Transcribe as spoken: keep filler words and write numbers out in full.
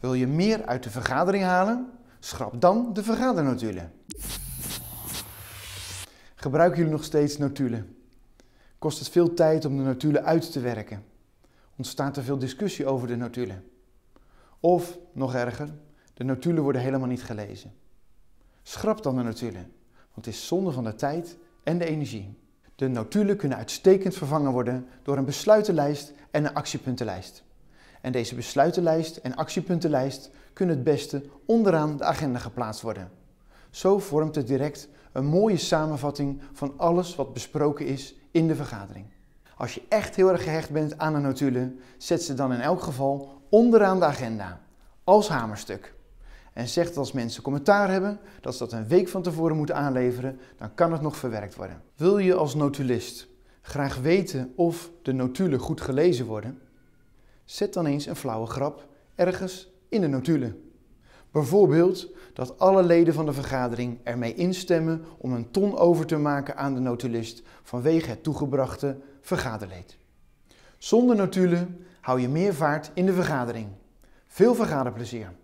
Wil je meer uit de vergadering halen? Schrap dan de vergadernotulen. Gebruiken jullie nog steeds notulen? Kost het veel tijd om de notulen uit te werken? Ontstaat er veel discussie over de notulen? Of, nog erger, de notulen worden helemaal niet gelezen. Schrap dan de notulen, want het is zonde van de tijd en de energie. De notulen kunnen uitstekend vervangen worden door een besluitenlijst en een actiepuntenlijst. En deze besluitenlijst en actiepuntenlijst kunnen het beste onderaan de agenda geplaatst worden. Zo vormt het direct een mooie samenvatting van alles wat besproken is in de vergadering. Als je echt heel erg gehecht bent aan de notulen, zet ze dan in elk geval onderaan de agenda, als hamerstuk. En zeg dat als mensen commentaar hebben, dat ze dat een week van tevoren moeten aanleveren, dan kan het nog verwerkt worden. Wil je als notulist graag weten of de notulen goed gelezen worden? Zet dan eens een flauwe grap ergens in de notulen. Bijvoorbeeld dat alle leden van de vergadering ermee instemmen om een ton over te maken aan de notulist vanwege het toegebrachte vergaderleed. Zonder notulen hou je meer vaart in de vergadering. Veel vergaderplezier!